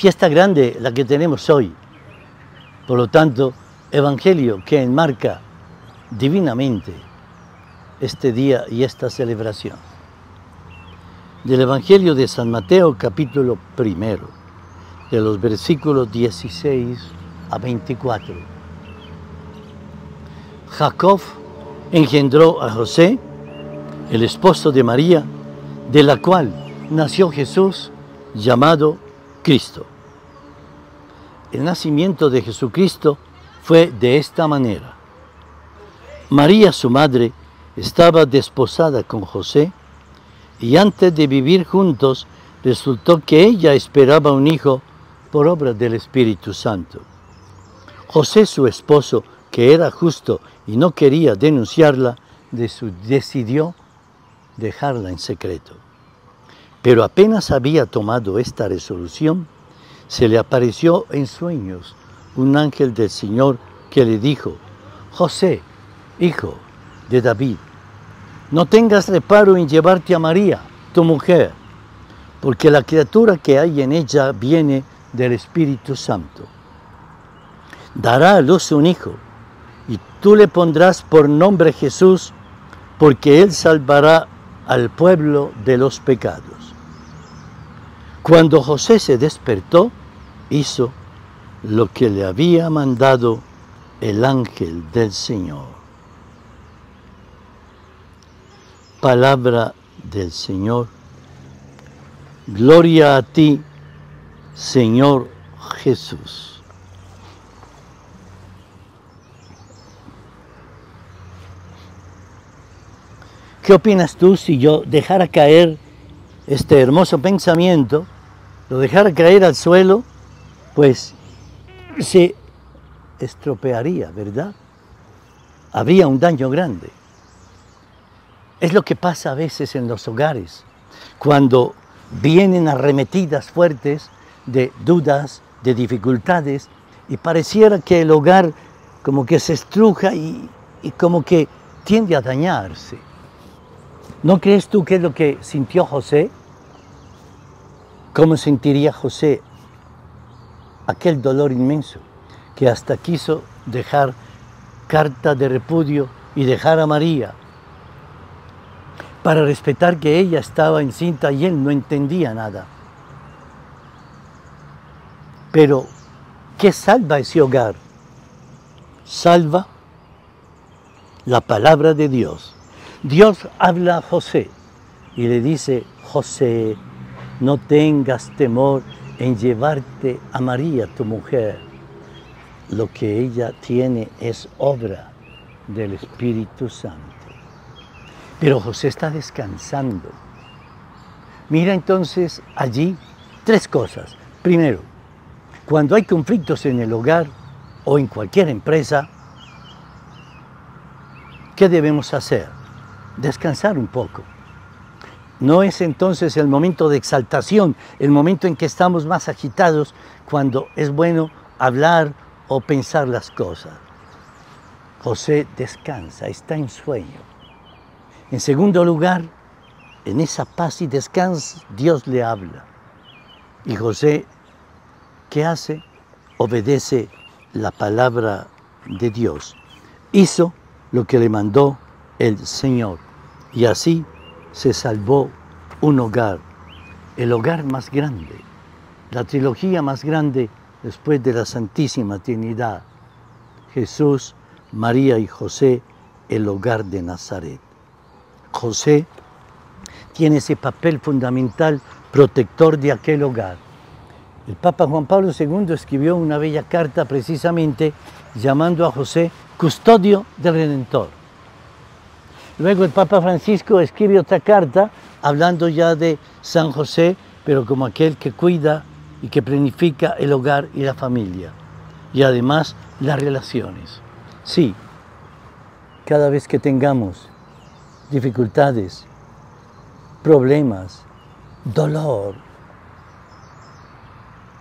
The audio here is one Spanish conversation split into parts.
fiesta grande la que tenemos hoy. Por lo tanto, Evangelio que enmarca divinamente este día y esta celebración. Del Evangelio de San Mateo, capítulo 1, de los versículos 16 a 24. Jacob engendró a José, el esposo de María, de la cual nació Jesús, llamado Cristo. El nacimiento de Jesucristo fue de esta manera. María, su madre, estaba desposada con José, y antes de vivir juntos, resultó que ella esperaba un hijo por obra del Espíritu Santo. José, su esposo, que era justo y no quería denunciarla, decidió dejarla en secreto. Pero apenas había tomado esta resolución, se le apareció en sueños un ángel del Señor que le dijo: José, hijo de David, no tengas reparo en llevarte a María, tu mujer, porque la criatura que hay en ella viene del Espíritu Santo. Dará a luz un hijo, y tú le pondrás por nombre Jesús, porque él salvará al pueblo de los pecados. Cuando José se despertó, hizo lo que le había mandado el ángel del Señor. Palabra del Señor. Gloria a ti, Señor Jesús. ¿Qué opinas tú si yo dejara caer este hermoso pensamiento, lo dejara caer al suelo? Pues se estropearía, ¿verdad? Habría un daño grande. Es lo que pasa a veces en los hogares, cuando vienen arremetidas fuertes de dudas, de dificultades, y pareciera que el hogar como que se estruja y como que tiende a dañarse. ¿No crees tú que es lo que sintió José? ¿Cómo sentiría José aquel dolor inmenso que hasta quiso dejar carta de repudio y dejar a María para respetar que ella estaba encinta y él no entendía nada? Pero, ¿qué salva ese hogar? Salva la palabra de Dios. Dios habla a José y le dice: José, no tengas temor en llevarte a María, tu mujer. Lo que ella tiene es obra del Espíritu Santo. Pero José está descansando. Mira entonces allí tres cosas. Primero, cuando hay conflictos en el hogar o en cualquier empresa, ¿qué debemos hacer? Descansar un poco. No es entonces el momento de exaltación, el momento en que estamos más agitados, cuando es bueno hablar o pensar las cosas. José descansa, está en sueño. En segundo lugar, en esa paz y descanso, Dios le habla. Y José, ¿qué hace? Obedece la palabra de Dios. Hizo lo que le mandó el Señor. Y así se salvó un hogar, el hogar más grande, la trilogía más grande después de la Santísima Trinidad. Jesús, María y José, el hogar de Nazaret. José tiene ese papel fundamental, protector de aquel hogar. El Papa Juan Pablo II escribió una bella carta precisamente llamando a José custodio del Redentor. Luego el Papa Francisco escribe otra carta hablando ya de San José, pero como aquel que cuida y que planifica el hogar y la familia, y además las relaciones. Sí, cada vez que tengamos dificultades, problemas, dolor,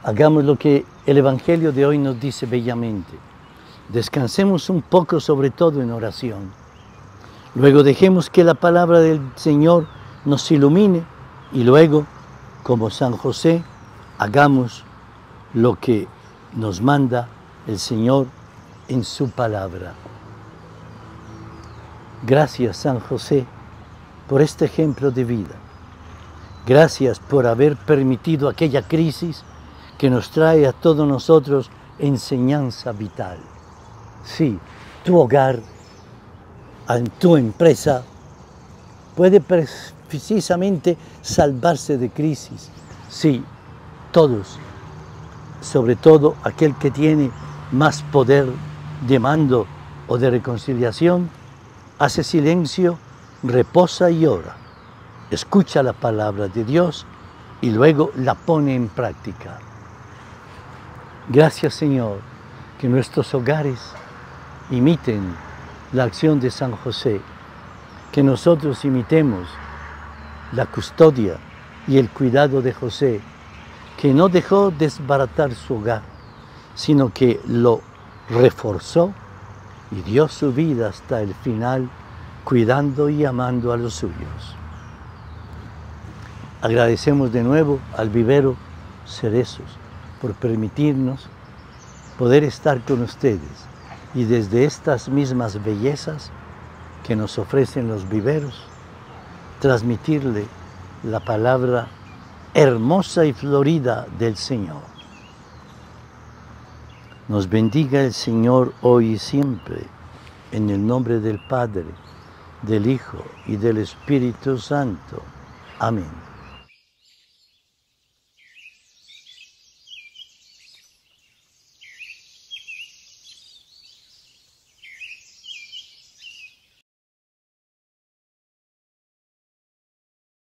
hagamos lo que el Evangelio de hoy nos dice bellamente. Descansemos un poco, sobre todo en oración. Luego dejemos que la palabra del Señor nos ilumine y luego, como San José, hagamos lo que nos manda el Señor en su palabra. Gracias, San José, por este ejemplo de vida. Gracias por haber permitido aquella crisis que nos trae a todos nosotros enseñanza vital. Sí, tu hogar, tu empresa, puede precisamente salvarse de crisis. Sí, todos, sobre todo aquel que tiene más poder de mando o de reconciliación, hace silencio, reposa y ora. Escucha la palabra de Dios y luego la pone en práctica. Gracias, Señor, que nuestros hogares imiten la acción de San José, que nosotros imitemos la custodia y el cuidado de José, que no dejó desbaratar su hogar, sino que lo reforzó y dio su vida hasta el final, cuidando y amando a los suyos. Agradecemos de nuevo al vivero Cerezos por permitirnos poder estar con ustedes y desde estas mismas bellezas que nos ofrecen los viveros, transmitirle la palabra hermosa y florida del Señor. Nos bendiga el Señor hoy y siempre, en el nombre del Padre, del Hijo y del Espíritu Santo. Amén.